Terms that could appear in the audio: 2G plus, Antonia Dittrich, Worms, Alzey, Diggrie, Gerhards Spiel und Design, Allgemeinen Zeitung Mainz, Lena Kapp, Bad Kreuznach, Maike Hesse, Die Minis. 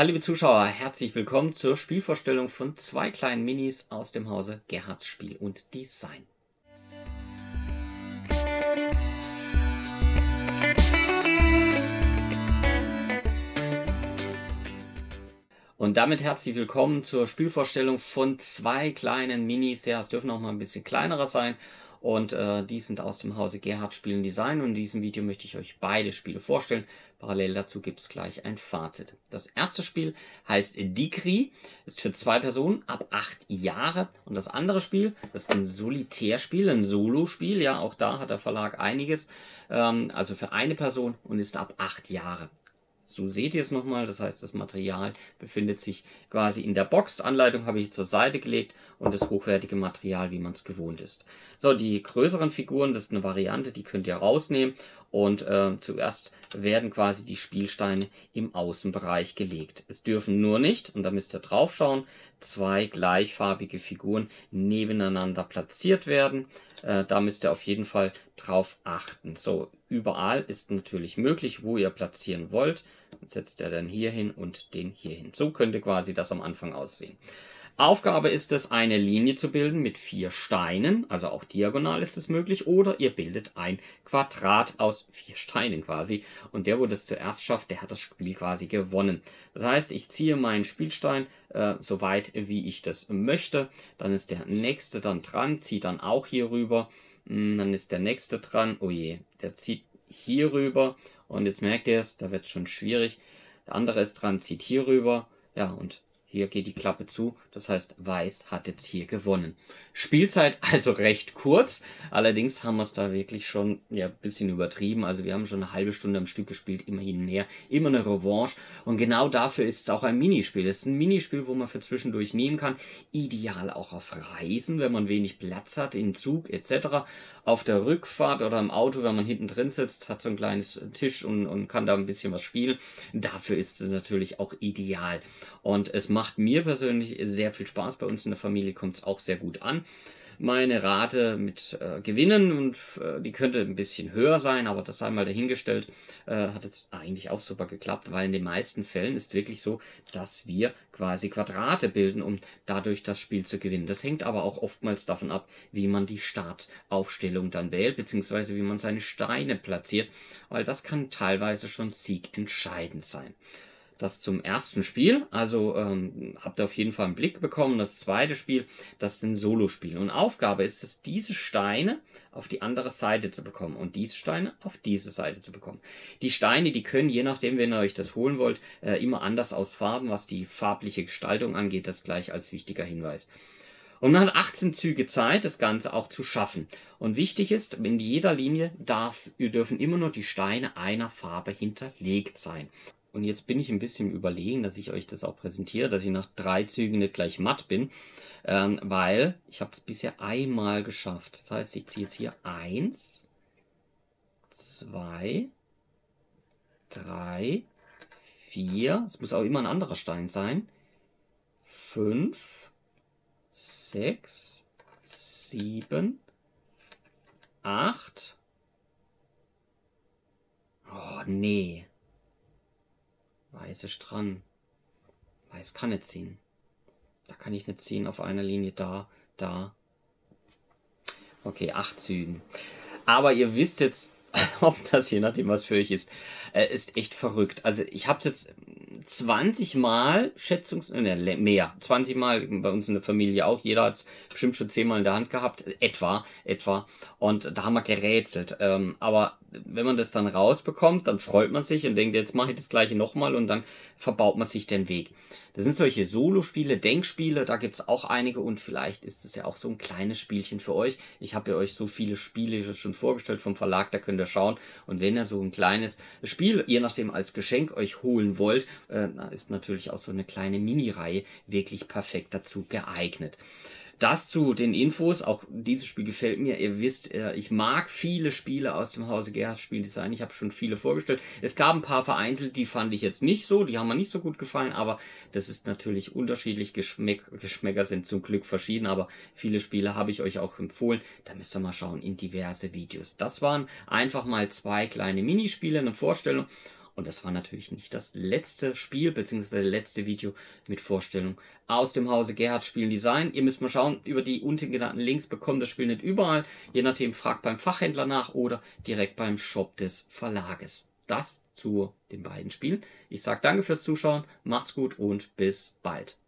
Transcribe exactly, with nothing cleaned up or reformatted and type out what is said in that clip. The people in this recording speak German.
Hallo liebe Zuschauer, herzlich willkommen zur Spielvorstellung von zwei kleinen Minis aus dem Hause Gerhards Spiel und Design. Und damit herzlich willkommen zur Spielvorstellung von zwei kleinen Minis. Ja, es dürfen auch mal ein bisschen kleinerer sein. Und äh, die sind aus dem Hause Gerhards Spiel und Design. Und in diesem Video möchte ich euch beide Spiele vorstellen. Parallel dazu gibt es gleich ein Fazit. Das erste Spiel heißt Diggrie, ist für zwei Personen ab acht Jahre. Und das andere Spiel, das ist ein Solitärspiel, ein Solo-Spiel. Ja, auch da hat der Verlag einiges. Ähm, also für eine Person und ist ab acht Jahre. So seht ihr es nochmal, das heißt, das Material befindet sich quasi in der Box. Anleitung habe ich zur Seite gelegt und das hochwertige Material, wie man es gewohnt ist. So, die größeren Figuren, das ist eine Variante, die könnt ihr rausnehmen. Und äh, zuerst werden quasi die Spielsteine im Außenbereich gelegt. Es dürfen nur nicht, und da müsst ihr drauf schauen, zwei gleichfarbige Figuren nebeneinander platziert werden. Äh, da müsst ihr auf jeden Fall drauf achten. So, überall ist natürlich möglich, wo ihr platzieren wollt. Dann setzt ihr dann hier hin und den hier hin. So könnte quasi das am Anfang aussehen. Aufgabe ist es, eine Linie zu bilden mit vier Steinen, also auch diagonal ist es möglich, oder ihr bildet ein Quadrat aus vier Steinen quasi. Und der, wo das zuerst schafft, der hat das Spiel quasi gewonnen. Das heißt, ich ziehe meinen Spielstein äh, so weit, wie ich das möchte. Dann ist der nächste dann dran, zieht dann auch hier rüber. Dann ist der nächste dran, oh je, der zieht hier rüber. Und jetzt merkt ihr es, da wird es schon schwierig. Der andere ist dran, zieht hier rüber. Ja, und hier geht die Klappe zu, das heißt, Weiß hat jetzt hier gewonnen. Spielzeit also recht kurz, allerdings haben wir es da wirklich schon ja, ein bisschen übertrieben. Also wir haben schon eine halbe Stunde am Stück gespielt, immer hin und her, immer eine Revanche. Und genau dafür ist es auch ein Minispiel. Es ist ein Minispiel, wo man für zwischendurch nehmen kann. Ideal auch auf Reisen, wenn man wenig Platz hat, im Zug et cetera. Auf der Rückfahrt oder im Auto, wenn man hinten drin sitzt, hat so ein kleines Tisch und, und kann da ein bisschen was spielen. Dafür ist es natürlich auch ideal. Und es macht Macht mir persönlich sehr viel Spaß. Bei uns in der Familie kommt es auch sehr gut an. Meine Rate mit äh, Gewinnen, und äh, die könnte ein bisschen höher sein, aber das sei mal dahingestellt, äh, hat jetzt eigentlich auch super geklappt, weil in den meisten Fällen ist wirklich so, dass wir quasi Quadrate bilden, um dadurch das Spiel zu gewinnen. Das hängt aber auch oftmals davon ab, wie man die Startaufstellung dann wählt, beziehungsweise wie man seine Steine platziert, weil das kann teilweise schon siegentscheidend sein. Das zum ersten Spiel, also ähm, habt ihr auf jeden Fall einen Blick bekommen. Das zweite Spiel, das ist ein Solo-Spiel. Und Aufgabe ist es, diese Steine auf die andere Seite zu bekommen und diese Steine auf diese Seite zu bekommen. Die Steine, die können, je nachdem, wenn ihr euch das holen wollt, äh, immer anders ausfarben, was die farbliche Gestaltung angeht, das gleich als wichtiger Hinweis. Und man hat achtzehn Züge Zeit, das Ganze auch zu schaffen. Und wichtig ist, in jeder Linie darf, dürfen immer nur die Steine einer Farbe hinterlegt sein. Und jetzt bin ich ein bisschen überlegen, dass ich euch das auch präsentiere, dass ich nach drei Zügen nicht gleich matt bin, ähm, weil ich habe es bisher einmal geschafft. Das heißt, ich ziehe jetzt hier eins, zwei, drei, vier, es muss auch immer ein anderer Stein sein, fünf, sechs, sieben, acht, oh nee. Weiß ist dran. Weiß kann nicht ziehen. Da kann ich nicht ziehen auf einer Linie. Da, da. Okay, acht Zügen. Aber ihr wisst jetzt, ob das je nachdem was für euch ist, äh, ist echt verrückt. Also ich habe es jetzt zwanzig Mal schätzungs... Ne, mehr. zwanzig Mal bei uns in der Familie auch. Jeder hat es bestimmt schon zehn Mal in der Hand gehabt. Etwa, etwa. Und da haben wir gerätselt. Ähm, aber wenn man das dann rausbekommt, dann freut man sich und denkt, jetzt mache ich das gleiche nochmal, und dann verbaut man sich den Weg. Das sind solche Solo-Spiele, Denkspiele, da gibt es auch einige, und vielleicht ist es ja auch so ein kleines Spielchen für euch. Ich habe ja euch so viele Spiele schon vorgestellt vom Verlag, da könnt ihr schauen. Und wenn ihr so ein kleines Spiel, je nachdem als Geschenk euch holen wollt, äh, ist natürlich auch so eine kleine Mini-Reihe wirklich perfekt dazu geeignet. Das zu den Infos, auch dieses Spiel gefällt mir. Ihr wisst, ich mag viele Spiele aus dem Hause Gerhards Spiel Design. Ich habe schon viele vorgestellt. Es gab ein paar vereinzelt, die fand ich jetzt nicht so. Die haben mir nicht so gut gefallen, aber das ist natürlich unterschiedlich. Geschmäck Geschmäcker sind zum Glück verschieden, aber viele Spiele habe ich euch auch empfohlen. Da müsst ihr mal schauen in diverse Videos. Das waren einfach mal zwei kleine Minispiele, eine Vorstellung. Und das war natürlich nicht das letzte Spiel, beziehungsweise das letzte Video mit Vorstellung aus dem Hause Gerhards Spiel und Design. Ihr müsst mal schauen, über die unten genannten Links bekommt das Spiel nicht überall. Je nachdem, fragt beim Fachhändler nach oder direkt beim Shop des Verlages. Das zu den beiden Spielen. Ich sage danke fürs Zuschauen, macht's gut und bis bald.